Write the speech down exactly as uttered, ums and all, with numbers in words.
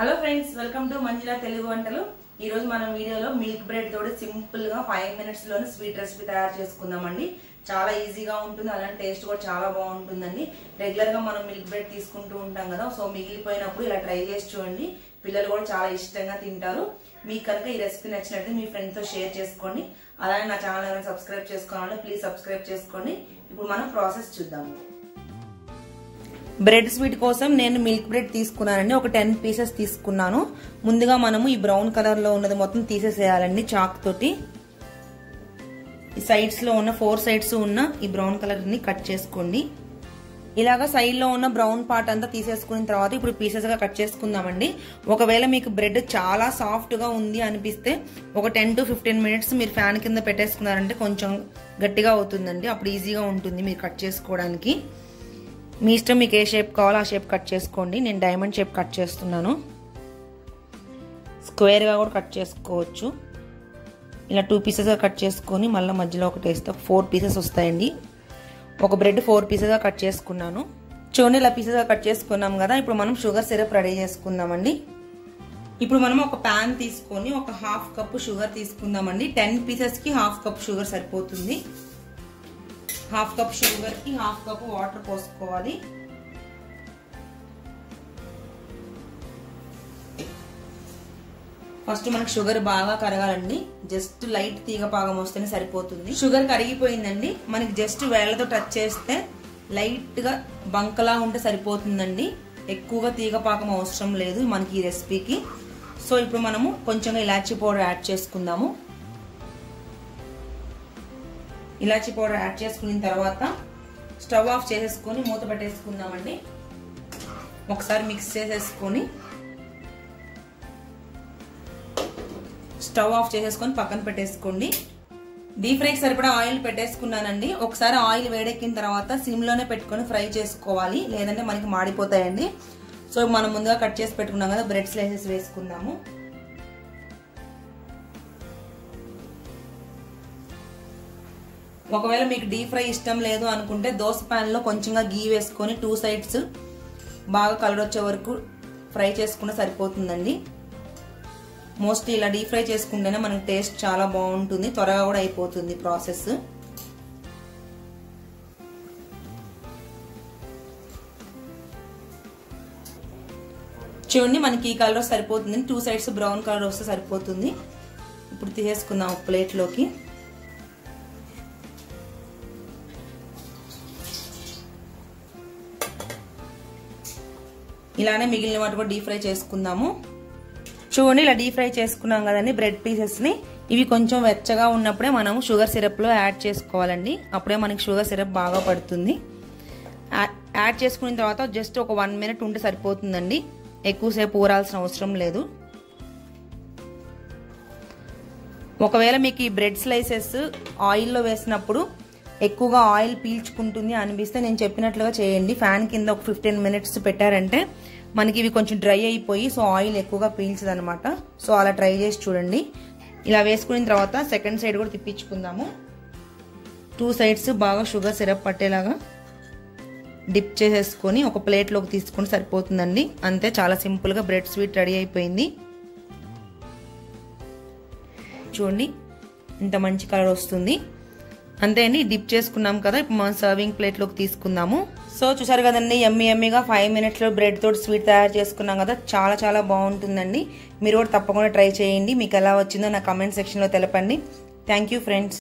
Hello friends welcome to Manjula Telugu वंटलु मन video milk bread तोड़ी सिंपल गा फाइव मिनट्स स्वीट रेसिपी तैयार चेसुकुंदामंडी। चाला ఈజీగా ఉంటుంది అలానే టేస్ట్ కూడా చాలా బాగుంటుందండి। రెగ్యులర్ గా మనం మిల్క్ బ్రెడ్ తీసుకుంటూ ఉంటాం కదా, సో మిగిలిపోయినప్పుడు ఇలా ట్రై చేసి చూడండి, పిల్లలు కూడా చాలా ఇష్టంగా తింటారు। మీకు కనుక ఈ రెసిపీ నచ్చినట్లయితే మీ ఫ్రెండ్స్ తో షేర్ చేసుకోండి, అలానే నా ఛానల్ ని సబ్స్క్రైబ్ చేసుకోవాలంటే ప్లీజ్ సబ్స్క్రైబ్ చేసుకోండి। ఇప్పుడు మనం ప్రాసెస్ చూద్దాము। ब्रेड स्वीट कोसम नेनु मिल्क ब्रेड तीसुकुन्नानु, ఒక టెన్ పీసెస్ తీసుకున్నాను। ముందుగా మనము ఈ బ్రౌన్ కలర్ లో ఉన్నది మొత్తం తీసేసేయాలండి చాక్ తోటి। ఈ సైడ్స్ లో ఉన్న ఫోర్ సైడ్స్ ఉన్న ఈ బ్రౌన్ కలర్ ని కట్ చేసుకోండి। ఇలాగా సైడ్ లో ఉన్న బ్రౌన్ పార్ట్ అంతా తీసేసుకున్న తర్వాత ఇప్పుడు పీసెస్ గా కట్ చేసుకుందామండి। ఒకవేళ మీకు బ్రెడ్ చాలా సాఫ్ట్ గా ఉంది అనిపిస్తే ఒక టెన్ టు ఫిఫ్టీన్ మినిట్స్ మీరు ఫ్యాన్ కింద పెట్టేసుకున్నారంటే కొంచెం గట్టిగా అవుతుందండి, అప్పుడు ఈజీగా ఉంటుంది మీరు కట్ చేసుకోవడానికి। మీ ఇష్టం మీకు ఏ షేప్ కావాలో ఆ షేప్ కట్ చేసుకోండి। నేను డైమండ్ షేప్ కట్ చేస్తున్నాను, స్క్వేర్ గా కూడా కట్ చేసుకోవచ్చు। ఇలా టూ పీసెస్ గా కట్ చేసుకొని మళ్ళీ మధ్యలో ఒకటి వేస్తే ఫోర్ పీసెస్ వస్తాయండి। ఒక బ్రెడ్ ఫోర్ పీసెస్ గా కట్ చేసుకున్నాను, చూడండి ఇలా పీసెస్ గా కట్ చేసుకున్నాం కదా। ఇప్పుడు మనం షుగర్ సిరప్ రెడీ చేసుకుందామండి। ఇప్పుడు మనం ఒక ప్యాన్ తీసుకొని ఒక హాఫ్ కప్ షుగర్ తీసుకుందామండి। టెన్ పీసెస్ కి హాఫ్ కప్ షుగర్ సరిపోతుంది। हाफ कप शुगर की हाफ कप वाटर పోసుకోవాలి। ఫస్ట్ మనకి షుగర్ బాగా కరగాలండి, జస్ట్ లైట్ తీగ పాగం వస్తేనే సరిపోతుంది। షుగర్ కరిగిపోయిందండి, మనకి జస్ట్ వేళ్ళతో టచ్ చేస్తే లైట్ గా బంకలా ఉంటే సరిపోతుందండి, ఎక్కువగా తీగ పాగం అవసరం లేదు మనకి ఈ రెసిపీకి। సో ఇప్పుడు మనము కొంచెం ఇలాచి పౌడర్ యాడ్ చేసుకుందాము। ఇలాచి పౌడర్ యాడ్ చేసుకున్న తర్వాత స్టవ్ ఆఫ్ చేసేసుకొని మూత పెట్టేసుకుందామండి। ఒకసారి మిక్స్ చేసేసుకొని స్టవ్ ఆఫ్ చేసేసుకొని పక్కన పెట్టేసుకోండి। డీప్ ఫ్రైకి సరిపడా ఆయిల్ పెట్టేసుకున్నానండి। ఒకసారి ఆయిల్ వేడెక్కిన తర్వాత సిమ్ లోనే పెట్టుకొని ఫ్రై చేసుకోవాలి, లేదంటే మనకి మాడిపోతాయండి। సో మనం ముందుగా కట్ చేసి పెట్టుకున్నాం కదా, బ్రెడ్ స్లైసెస్ వేసుకుందాము। ఒకవేళ మీకు డీప్ ఫ్రై ఇష్టం లేదు అనుకుంటే దోశ ప్యాన్ లో కొంచెంగా గీ వేసుకొని టూ సైడ్స్ బాగా కలర్ వచ్చే వరకు ఫ్రై చేసుకున్నా సరిపోతుందండి। మోస్ట్లీ ఇలా డీప్ ఫ్రై చేసుకుంటేనే మనకి టేస్ట్ చాలా బాగుంటుంది, త్వరగా కూడా అయిపోతుంది ప్రాసెస్। చూడండి మనకి ఈ కలర్ సరిపోతుంది, టూ సైడ్స్ బ్రౌన్ కలర్ వస్తే సరిపోతుంది। ఇప్పుడు తీసేసుకుందాం ఒక ప్లేట్ లోకి। ఇలానే మిగిలిన వాటి కూడా డీప్ ఫ్రై చేసుకుందాము। చూడండి ఇలా డీప్ ఫ్రై చేసుకున్నాం కదండి బ్రెడ్ పీసెస్ ని, ఇవి కొంచెం వెచ్చగా ఉన్నప్పుడే మనం షుగర్ సిరప్ లో యాడ్ చేసుకోవాలండి, అప్పుడే మనకి షుగర్ సిరప్ బాగా పడుతుంది। యాడ్ చేసుకున్న తర్వాత జస్ట్ ఒక వన్ మినిట్ ఉంటే సరిపోతుందండి, ఎక్కువసేపు ఊరాల్సిన అవసరం లేదు। ఒకవేళ మీకు ఈ బ్రెడ్ స్లైసెస్ ఆయిల్లో వేసినప్పుడు ఎక్కువగా ఆయిల్ పీల్చుకుంటుంది అనిపిస్తే నేను చెప్పినట్లుగా చేయండి, ఫ్యాన్ కింద ఒక ఫిఫ్టీన్ మినిట్స్ పెట్టారంటే మనకి ఇవి కొంచెం డ్రై అయిపోయి సో ఆయిల్ ఎక్కువగా పీల్చదనమాట। సో అలా ట్రై చేసి చూడండి। ఇలా వేసుకున్న తర్వాత సెకండ్ సైడ్ కూడా తిప్పించుకుందాము, టూ సైడ్స్ బాగా షుగర్ సిరప్ పట్టేలాగా డిప్ చేసేసుకొని ఒక ప్లేట్లోకి తీసుకుని సరిపోతుందండి। అంతే, చాలా సింపుల్గా బ్రెడ్ స్వీట్ రెడీ అయిపోయింది। చూడండి ఇంత మంచి కలర్ వస్తుంది, అంతే అండి। డిప్ చేసుకున్నాం కదా, ఇప్పుడు మనం సర్వింగ్ ప్లేట్లోకి తీసుకుందాము। సో చూసారు కదండి, యమ్మీ యమ్మీగా ఫైవ్ మినిట్స్లో బ్రెడ్ తోటి స్వీట్ తయారు చేసుకున్నాం కదా, చాలా చాలా బాగుంటుందండి। మీరు కూడా తప్పకుండా ట్రై చేయండి, మీకు ఎలా వచ్చిందో నా కమెంట్ సెక్షన్లో తెలపండి। Thank you friends.